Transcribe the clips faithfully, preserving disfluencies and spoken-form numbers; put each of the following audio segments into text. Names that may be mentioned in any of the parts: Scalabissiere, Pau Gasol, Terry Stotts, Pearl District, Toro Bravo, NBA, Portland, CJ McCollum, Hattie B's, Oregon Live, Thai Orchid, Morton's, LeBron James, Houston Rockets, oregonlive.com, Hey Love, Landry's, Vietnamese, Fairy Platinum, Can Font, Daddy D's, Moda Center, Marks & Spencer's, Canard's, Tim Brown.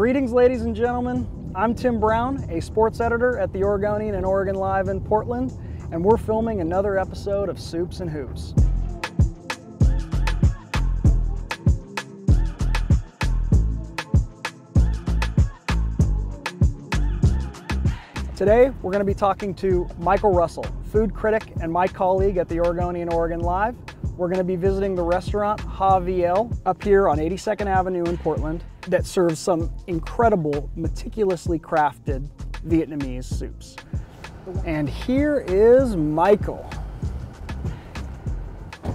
Greetings, ladies and gentlemen. I'm Tim Brown, a sports editor at The Oregonian and Oregon Live in Portland, and we're filming another episode of Soops and Hoops. Today, we're going to be talking to Michael Russell, food critic and my colleague at The Oregonian and Oregon Live. We're going to be visiting the restaurant Ha V L up here on eighty-second Avenue in Portland that serves some incredible, meticulously crafted Vietnamese soups. And here is Michael.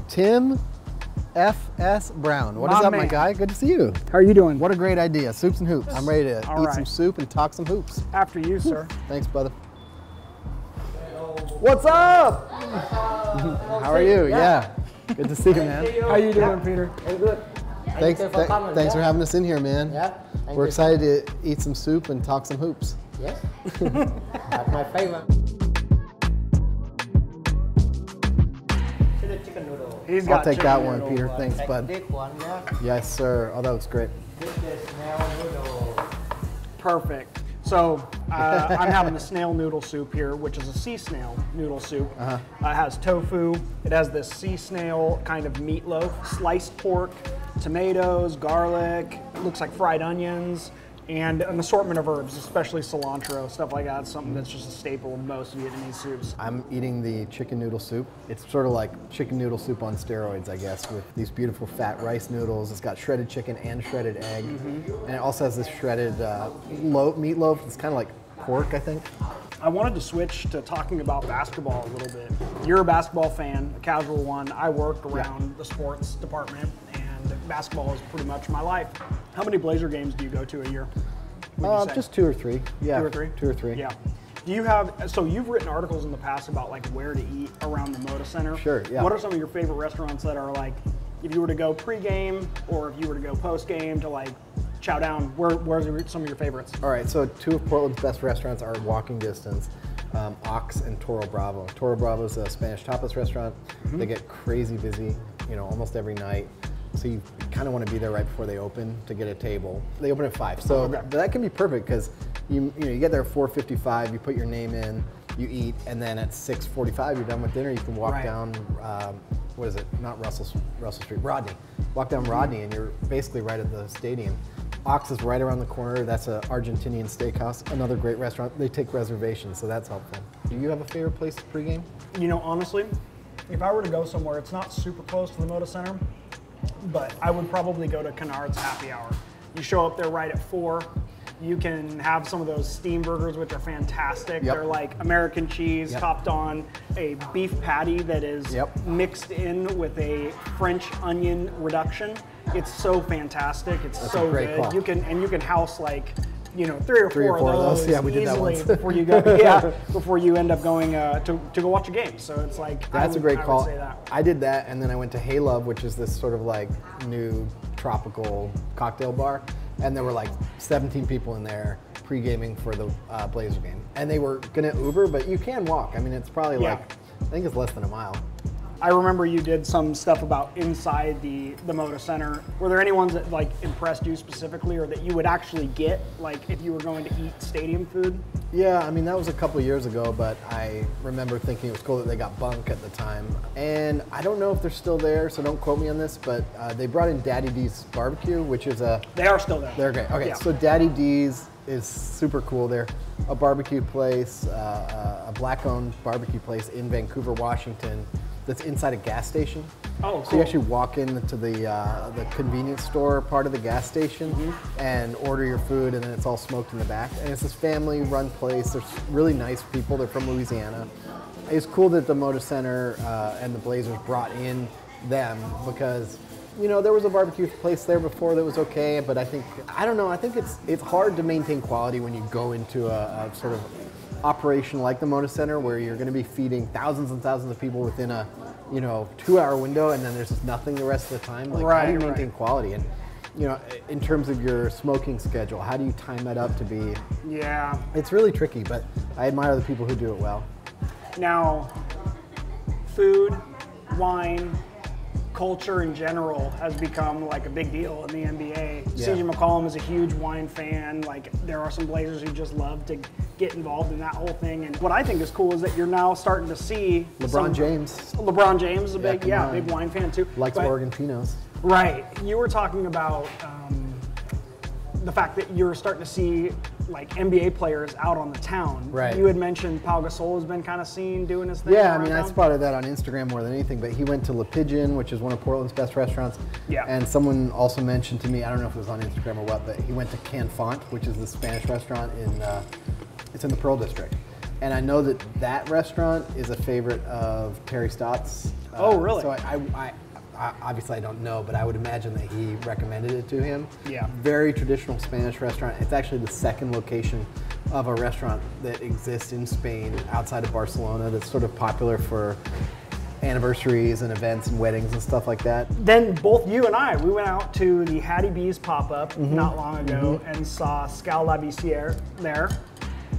Tim F S Brown. What my is up, man. My guy? Good to see you. How are you doing? What a great idea. Soups and hoops. I'm ready to All eat right. some soup and talk some hoops. After you, sir. Thanks, brother. What's up? How are you? Yeah. Good to see you, man. How you doing, yeah. Peter? I'm good. Thanks, th coming, thanks yeah. for having us in here, man. Yeah. Thank We're you. excited to eat some soup and talk some hoops. Yes. That's my favorite. He's got I'll take that one, noodle, Peter. One. Thanks, bud. One, yeah? Yes, sir. Oh, that looks great. This is now perfect. So uh, I'm having the snail noodle soup here, which is a sea snail noodle soup. Uh-huh. uh, it has tofu. It has this sea snail kind of meatloaf, sliced pork, tomatoes, garlic. It looks like fried onions, and an assortment of herbs, especially cilantro, stuff like that. Something that's just a staple of most Vietnamese soups. I'm eating the chicken noodle soup. It's sort of like chicken noodle soup on steroids, I guess, with these beautiful fat rice noodles. It's got shredded chicken and shredded egg, mm-hmm. and it also has this shredded uh, loaf, meatloaf. It's kind of like pork, I think. I wanted to switch to talking about basketball a little bit. You're a basketball fan, a casual one. I work around yeah. the sports department, and basketball is pretty much my life. How many Blazer games do you go to a year? Uh, just two or three. Yeah. Two or three? Two or three. Yeah. Do you have, so you've written articles in the past about like where to eat around the Moda Center. Sure, yeah. What are some of your favorite restaurants that are like, if you were to go pregame or if you were to go postgame to like chow down, where, where are some of your favorites? All right, so two of Portland's best restaurants are walking distance, um, Ox and Toro Bravo. Toro Bravo is a Spanish tapas restaurant. Mm-hmm. They get crazy busy, you know, almost every night. So you kind of want to be there right before they open to get a table. They open at five, so okay. that can be perfect because you you know you get there at four fifty-five, you put your name in, you eat, and then at six forty-five you're done with dinner. You can walk right. down, um, what is it? Not Russell Russell Street, Rodney. Walk down Rodney, and you're basically right at the stadium. Ox is right around the corner. That's an Argentinian steakhouse, another great restaurant. They take reservations, so that's helpful. Do you have a favorite place to pregame? You know, honestly, if I were to go somewhere, it's not super close to the Moda Center, but I would probably go to Canard's happy hour. You show up there right at four. You can have some of those steam burgers, which are fantastic. Yep. They're like American cheese yep. topped on a beef patty that is yep. mixed in with a French onion reduction. It's so fantastic. It's That's so good. Call. You can and you can house like you know three or, three four, or four of those, of those. Yeah, we did that once. before you go. Yeah, before you end up going uh, to to go watch a game. So it's like that's would, a great I call. Say that. I did that, and then I went to Hey Love, which is this sort of like new tropical cocktail bar. And there were like seventeen people in there pre-gaming for the uh, Blazer game. And they were gonna Uber, but you can walk. I mean, it's probably yeah. like, I think it's less than a mile. I remember you did some stuff about inside the, the Moda Center. Were there any ones that like impressed you specifically or that you would actually get, like if you were going to eat stadium food? Yeah, I mean, that was a couple years ago, but I remember thinking it was cool that they got bunk at the time. And I don't know if they're still there, so don't quote me on this, but uh, they brought in Daddy D's barbecue, which is a- They are still there. They're great, okay, yeah. So Daddy D's is super cool. They're a barbecue place, uh, a black-owned barbecue place in Vancouver, Washington, that's inside a gas station. Oh, cool. So you actually walk into the uh, the convenience store part of the gas station mm-hmm. and order your food, and then it's all smoked in the back. And it's this family-run place. There's really nice people. They're from Louisiana. It's cool that the Moda Center uh, and the Blazers brought in them because you know there was a barbecue place there before that was okay, but I think I don't know. I think it's it's hard to maintain quality when you go into a, a sort of operation like the Moda Center where you're going to be feeding thousands and thousands of people within a you know two hour window and then there's just nothing the rest of the time. Like right, how do you maintain right. quality? And you know in terms of your smoking schedule, how do you time that up to be? Yeah, it's really tricky, but I admire the people who do it well. Now food, wine, culture in general has become like a big deal in the N B A. Yeah. C J McCollum is a huge wine fan. Like, there are some Blazers who just love to get involved in that whole thing. And what I think is cool is that you're now starting to see LeBron some, James. LeBron James is a yeah, big, yeah, big wine fan too. Likes but, Oregon Pinos. Right. You were talking about um, the fact that you're starting to see like N B A players out on the town. Right. You had mentioned Pau Gasol has been kind of seen doing his thing. Yeah, I mean, I spotted that on Instagram more than anything, but he went to La Pigeon, which is one of Portland's best restaurants. Yeah. And someone also mentioned to me, I don't know if it was on Instagram or what, but he went to Can Font, which is the Spanish restaurant in, uh, it's in the Pearl District. And I know that that restaurant is a favorite of Terry Stotts. Oh, uh, really? So I, I, I obviously I don't know, but I would imagine that he recommended it to him. Yeah. Very traditional Spanish restaurant. It's actually the second location of a restaurant that exists in Spain outside of Barcelona that's sort of popular for anniversaries and events and weddings and stuff like that. Then both you and I, we went out to the Hattie B's pop-up mm-hmm. not long ago mm-hmm. and saw Scalabissiere there.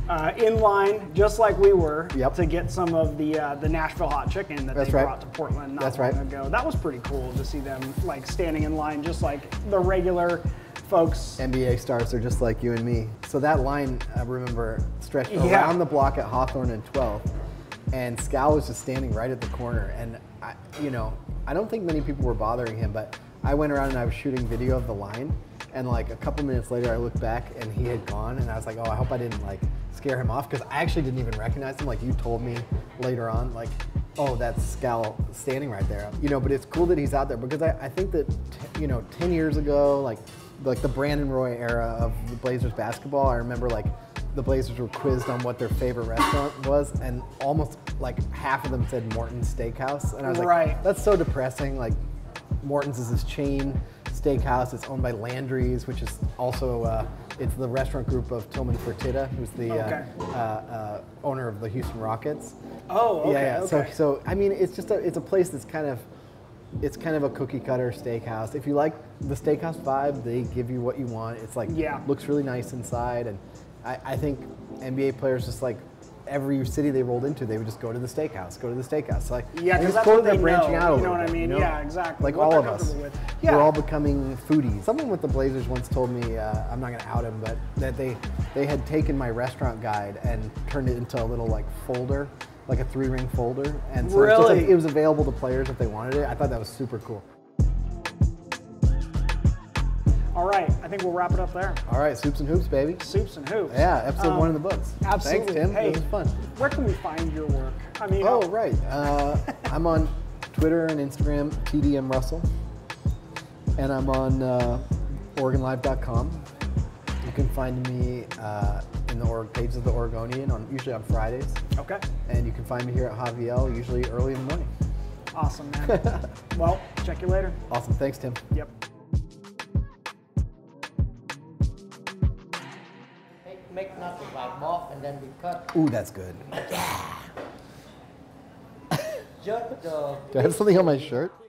Uh, in line, just like we were, yep. to get some of the uh, the Nashville hot chicken that That's they right. brought to Portland not That's long right. ago. That was pretty cool to see them like standing in line, just like the regular folks. N B A stars are just like you and me. So that line, I remember, stretched yeah. around the block at Hawthorne and twelfth, and Scal was just standing right at the corner. And I, you know, I don't think many people were bothering him, but I went around and I was shooting video of the line. And like a couple minutes later, I looked back and he had gone, and I was like, oh, I hope I didn't like scare him off, because I actually didn't even recognize him. Like you told me later on, like, oh, that's Scal standing right there. You know, but it's cool that he's out there, because I, I think that, you know, ten years ago, like like the Brandon Roy era of the Blazers basketball, I remember like the Blazers were quizzed on what their favorite restaurant was, and almost like half of them said Morton's Steakhouse. And I was like, right. that's so depressing. Like Morton's is this chain steakhouse. It's owned by Landry's, which is also uh, it's the restaurant group of Tillman Fertitta, who's the okay. uh, uh, uh, owner of the Houston Rockets. Oh, okay. Yeah, yeah. Okay. So, so I mean, it's just a it's a place that's kind of it's kind of a cookie cutter steakhouse. If you like the steakhouse vibe, they give you what you want. It's like yeah. looks really nice inside, and I, I think N B A players just like. Every city they rolled into, they would just go to the steakhouse, go to the steakhouse. Like, yeah, because that's what they branching know, out a you know what I mean? You know? Yeah, exactly. Like what all of us, yeah. we're all becoming foodies. Someone with the Blazers once told me, uh, I'm not gonna out him, but that they, they had taken my restaurant guide and turned it into a little like folder, like a three ring folder. And so really? It, was like it was available to players if they wanted it. I thought that was super cool. All right, I think we'll wrap it up there. All right, Soops and Hoops, baby. Soops and Hoops. Yeah, episode um, one of the books. Absolutely. Thanks, Tim. Hey, this was fun. Where can we find your work? I mean, oh, I'm right. Uh, I'm on Twitter and Instagram, T D M Russell. And I'm on uh, oregon live dot com. You can find me uh, in the org pages of The Oregonian, on, usually on Fridays. Okay. And you can find me here at Ha V L, usually early in the morning. Awesome, man. Well, check you later. Awesome. Thanks, Tim. Yep. Make nothing like morph and then we cut. Ooh, that's good. Yeah. Do I have something on my shirt?